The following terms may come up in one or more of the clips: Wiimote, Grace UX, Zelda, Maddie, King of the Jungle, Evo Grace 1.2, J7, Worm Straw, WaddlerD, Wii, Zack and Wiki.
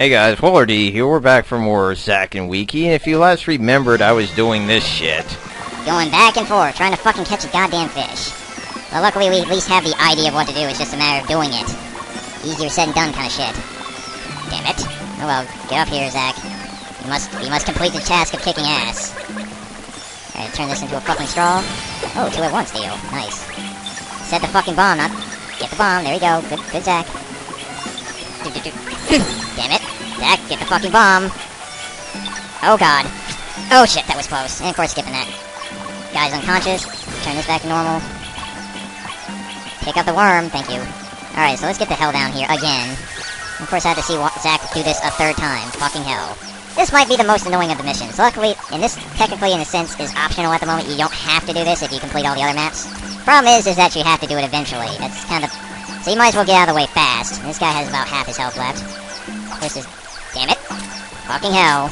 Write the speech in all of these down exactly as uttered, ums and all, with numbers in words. Hey guys, WaddlerD here. We're back for more Zack and Wiki, and if you last remembered, I was doing this shit. Going back and forth, trying to fucking catch a goddamn fish. Well, luckily we at least have the idea of what to do, it's just a matter of doing it. Easier said than done kind of shit. Damn it. Oh well, get up here, Zack. You must, you must complete the task of kicking ass. Alright, turn this into a fucking straw. Oh, two at once deal. Nice. Set the fucking bomb up. Get the bomb, there we go. Good, good Zack. Damn it. Zack, get the fucking bomb! Oh god. Oh shit, that was close. And of course skipping that. Guy's unconscious. Turn this back to normal. Pick up the worm, thank you. Alright, so let's get the hell down here again. Of course I had to see Zack do this a third time. Fucking hell. This might be the most annoying of the missions. Luckily, and this technically in a sense is optional at the moment. You don't have to do this if you complete all the other maps. Problem is, is that you have to do it eventually. That's kind of... So you might as well get out of the way fast. This guy has about half his health left. This is... Damn it! Fucking hell!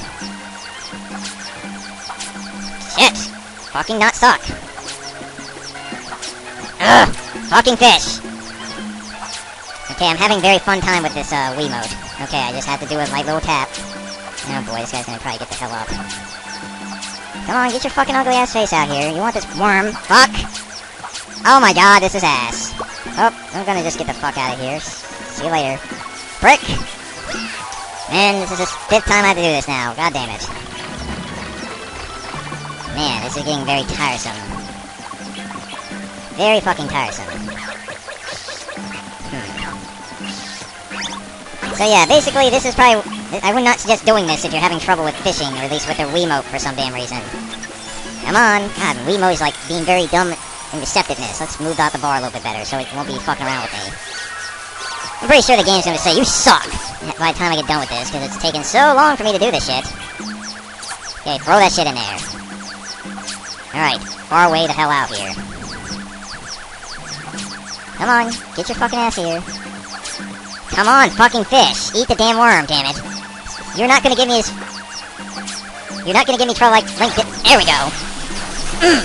Shit! Fucking not suck! Ugh! Fucking fish! Okay, I'm having a very fun time with this uh, Wiimote. Okay, I just have to do a light little tap. Oh boy, this guy's gonna probably get the hell up. Come on, get your fucking ugly ass face out here. You want this worm? Fuck! Oh my god, this is ass. Oh, I'm gonna just get the fuck out of here. See you later. Brick! Man, this is the fifth time I have to do this now. God damn it. Man, this is getting very tiresome. Very fucking tiresome. Hmm. So yeah, basically this is probably... I would not suggest doing this if you're having trouble with fishing, or at least with a Wiimote for some damn reason. Come on! God, Wiimote is like being very dumb in receptiveness. Let's move out the bar a little bit better so it won't be fucking around with me. I'm pretty sure the game's gonna say, you suck! By the time I get done with this, because it's taken so long for me to do this shit. Okay, throw that shit in there. Alright, far way the hell out here. Come on, get your fucking ass here. Come on, fucking fish! Eat the damn worm, damn it! You're not gonna give me this... You're not gonna give me trouble like Link did... There we go! Mm.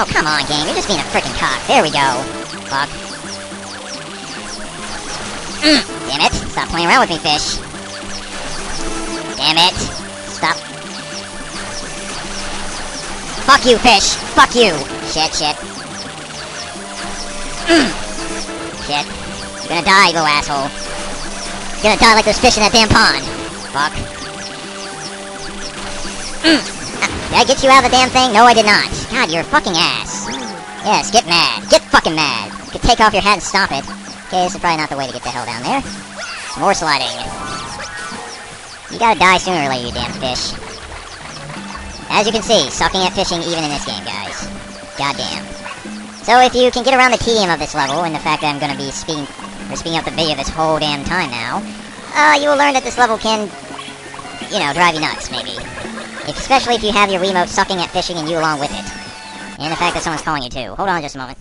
Oh, come on, game, you're just being a frickin' cock. There we go. Fuck. Mm. Damn it! Stop playing around with me, fish! Damn it! Stop! Fuck you, fish! Fuck you! Shit, shit. Mm. Shit. You're gonna die, you little asshole. You're gonna die like those fish in that damn pond! Fuck. Mm. Ah, did I get you out of the damn thing? No, I did not. God, you're a fucking ass. Yes, get mad. Get fucking mad. You could take off your hat and stop it. Okay, this is probably not the way to get the hell down there. More sliding. You gotta die sooner or later, you damn fish. As you can see, sucking at fishing even in this game, guys. Goddamn. So if you can get around the tedium of this level, and the fact that I'm gonna be speeding, or speeding up the video this whole damn time now, uh, you will learn that this level can, you know, drive you nuts, maybe. If, especially if you have your Wiimote sucking at fishing and you along with it. And the fact that someone's calling you too. Hold on just a moment.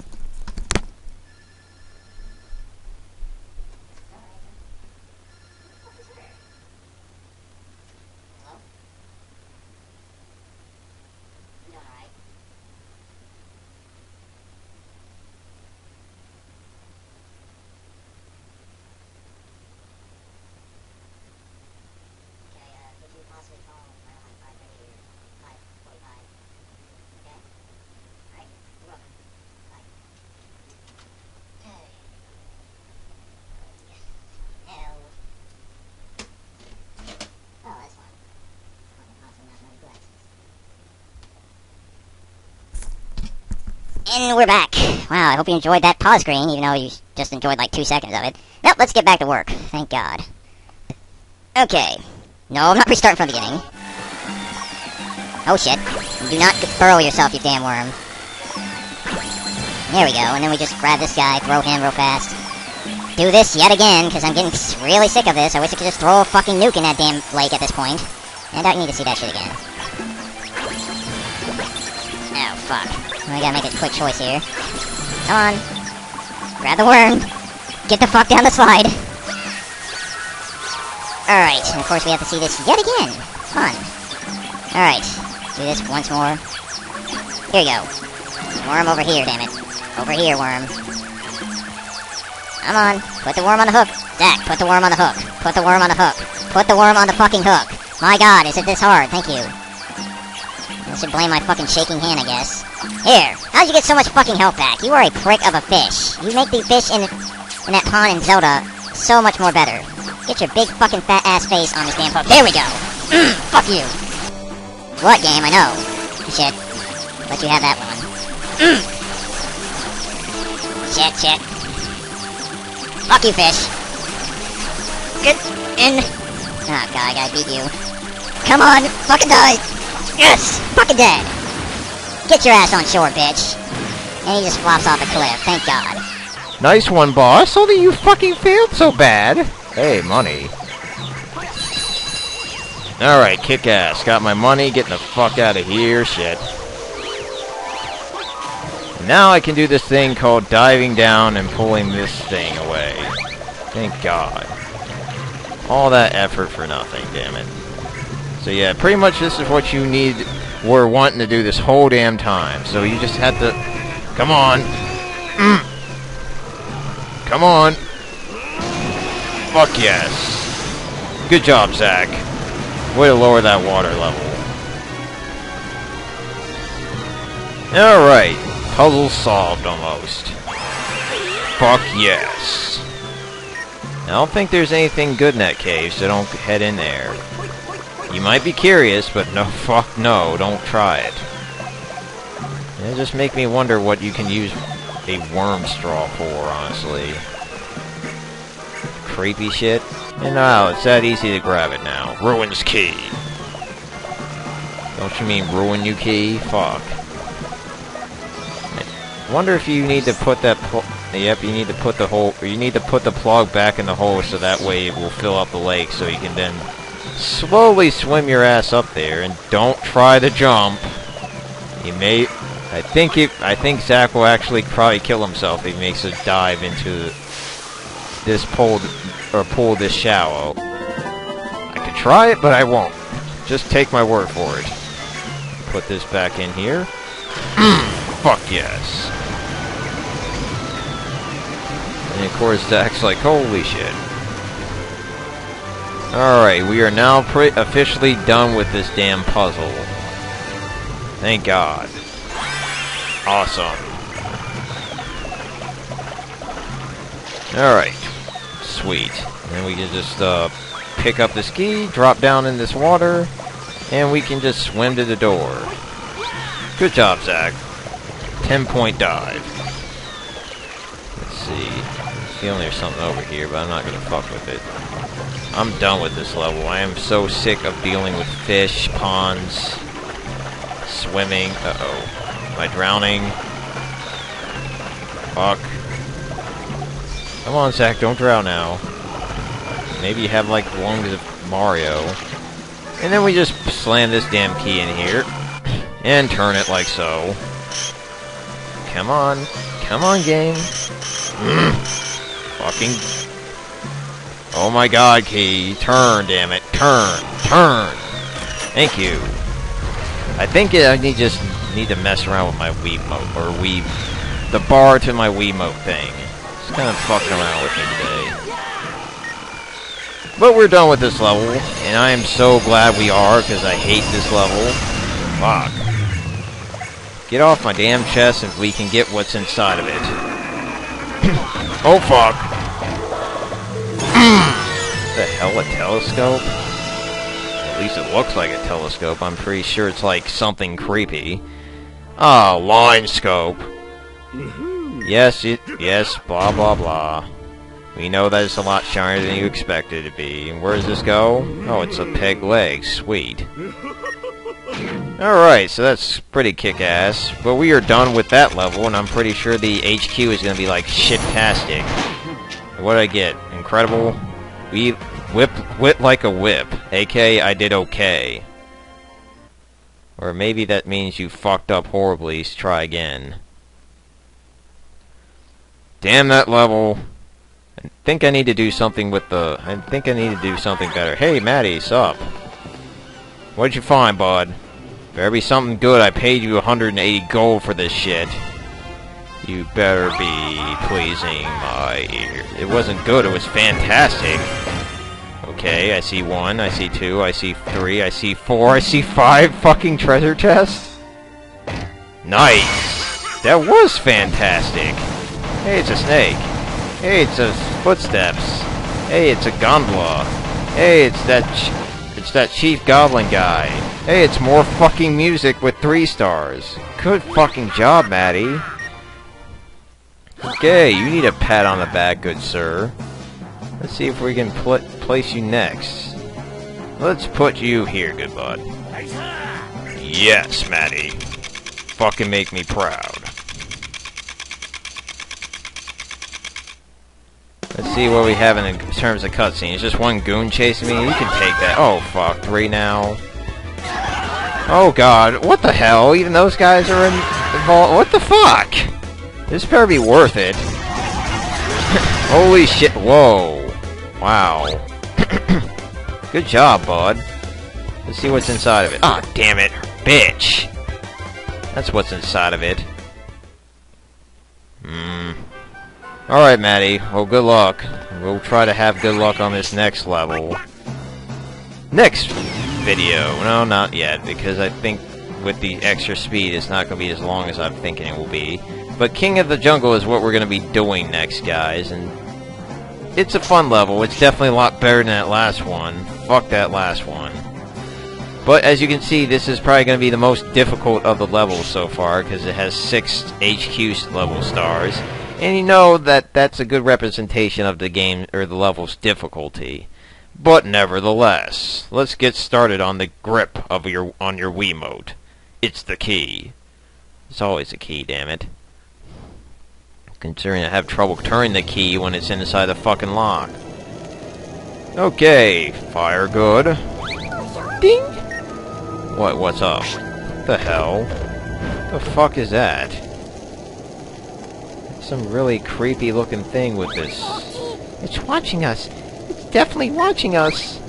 And we're back. Wow, I hope you enjoyed that pause screen, even though you just enjoyed like two seconds of it. Now, let's get back to work. Thank God. Okay. No, I'm not restarting from the beginning. Oh shit. Do not burrow yourself, you damn worm. There we go, and then we just grab this guy, throw him real fast. Do this yet again, because I'm getting really sick of this. I wish I could just throw a fucking nuke in that damn lake at this point. And I don't need to see that shit again. Oh, fuck. I gotta make a quick choice here. Come on. Grab the worm. Get the fuck down the slide. Alright, and of course we have to see this yet again. Fun. Alright. Do this once more. Here we go. Worm over here, damn it. Over here, worm. Come on. Put the worm on the hook. Zack, put the worm on the hook. Put the worm on the hook. Put the worm on the fucking hook. My god, is it this hard? Thank you. I should blame my fucking shaking hand, I guess. Here, how'd you get so much fucking health back? You are a prick of a fish. You make the fish in, in that pond in Zelda so much more better. Get your big fucking fat ass face on this damn hook. There we go! Mm, fuck you! What, game? I know. Shit. Let you have that one. Mm. Shit, shit. Fuck you, fish. Get in. Oh god, I gotta beat you. Come on, fucking die! Yes! Fucking dead! Get your ass on shore, bitch. And he just flops off a cliff, thank god. Nice one, boss. Only you fucking failed so bad. Hey, money. Alright, kick ass. Got my money, getting the fuck out of here, shit. Now I can do this thing called diving down and pulling this thing away. Thank god. All that effort for nothing, damn it. So yeah, pretty much this is what you need, were wanting to do this whole damn time. So you just have to... Come on. Mm. Come on. Fuck yes. Good job, Zack. Way to lower that water level. Alright. Puzzle solved, almost. Fuck yes. I don't think there's anything good in that cave, so don't head in there. You might be curious, but no, fuck no, don't try it. It just make me wonder what you can use a worm straw for, honestly. Creepy shit. And now, it's that easy to grab it now. Ruin's key. Don't you mean ruin you key? Fuck. I wonder if you need to put that... Yep, you need to put the hole... You need to put the plug back in the hole so that way it will fill up the lake so you can then... slowly swim your ass up there, and don't try to jump. You may... I think he, I think Zack will actually probably kill himself if he makes a dive into this pool, or pool this shallow. I could try it, but I won't. Just take my word for it. Put this back in here. Fuck yes. And of course Zack's like, holy shit. Alright, we are now pre officially done with this damn puzzle. Thank god. Awesome. Alright. Sweet. And then we can just uh, pick up the ski, drop down in this water, and we can just swim to the door. Good job, Zack. ten point dive. Let's see. I'm feeling there's something over here, but I'm not going to fuck with it. I'm done with this level. I am so sick of dealing with fish, ponds, swimming. Uh-oh. Am I drowning? Fuck. Come on, Zack, don't drown now. Maybe you have, like, lungs of Mario. And then we just slam this damn key in here. And turn it like so. Come on. Come on, game. Mm. Fucking... Oh my god, key. Turn, damn it. Turn. Turn. Thank you. I think I need just need to mess around with my Wiimote, or Wii... the bar to my Wiimote thing. Just kind of fucking around with me today. But we're done with this level, and I am so glad we are, because I hate this level. Fuck. Get off my damn chest if we can get what's inside of it. Oh fuck. The hell, a telescope? At least it looks like a telescope. I'm pretty sure it's like something creepy. Ah, oh, line scope. Yes, it, yes, blah blah blah. We know that it's a lot shinier than you expected it to be. And where does this go? Oh, it's a peg leg. Sweet. Alright, so that's pretty kick-ass. But we are done with that level, and I'm pretty sure the H Q is going to be like shit-tastic. What did I get? Incredible. We whip whip like a whip. A K A I did okay. Or maybe that means you fucked up horribly. So try again. Damn that level. I think I need to do something with the... I think I need to do something better. Hey, Maddie, sup? What'd you find, bud? Better be something good. I paid you one hundred eighty gold for this shit. You better be pleasing my ear. It wasn't good, it was fantastic. Okay, I see one, I see two, I see three, I see four, I see five fucking treasure chests. Nice! That was fantastic! Hey, it's a snake. Hey, it's a footsteps. Hey, it's a gondola. Hey, it's that ch it's that chief goblin guy. Hey, it's more fucking music with three stars. Good fucking job, Maddie. Okay, you need a pat on the back, good sir. Let's see if we can pl place you next. Let's put you here, good bud. Yes, Maddie. Fucking make me proud. Let's see what we have in terms of cutscenes. Just one goon chasing me? You can take that. Oh, fuck. Three now. Oh, God. What the hell? Even those guys are in involved. What the fuck? This better be worth it. Holy shit. Whoa. Wow. Good job, bud. Let's see what's inside of it. Ah, oh, damn it, bitch. That's what's inside of it. Hmm. All right, Maddie. Well, good luck. We'll try to have good luck on this next level. Next video. No, not yet, because I think with the extra speed, it's not going to be as long as I'm thinking it will be. But King of the Jungle is what we're going to be doing next, guys, and it's a fun level. It's definitely a lot better than that last one. Fuck that last one. But as you can see, this is probably going to be the most difficult of the levels so far, because it has six H Q level stars. And you know that that's a good representation of the game, or the level's difficulty. But nevertheless, let's get started on the grip of your on your Wiimote. It's the key. It's always the key, damn it. Considering I have trouble turning the key when it's inside the fucking lock. Okay, fire good. Ding! What, what's up? What the hell? What the fuck is that? Some really creepy looking thing with this. It's watching us! It's definitely watching us!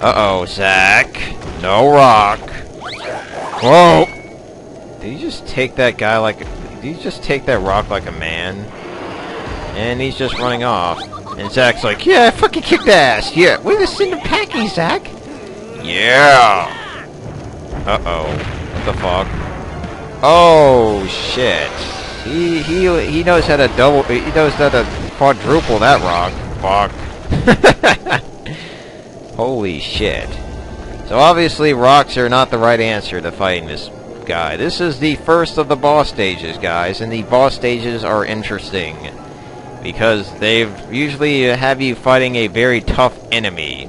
Uh-oh, Zack! No rock! Whoa! Did you just take that guy like a... Did he just take that rock like a man? And he's just running off. And Zack's like, yeah, I fucking kicked ass! Yeah, we're the cinder packy, Zack! Yeah! Uh-oh. What the fuck? Oh, shit. He, he, he knows how to double... He knows how to quadruple that rock. Fuck. Holy shit. So obviously rocks are not the right answer to fighting this... guy. This is the first of the boss stages, guys, and the boss stages are interesting because they've usually have you fighting a very tough enemy.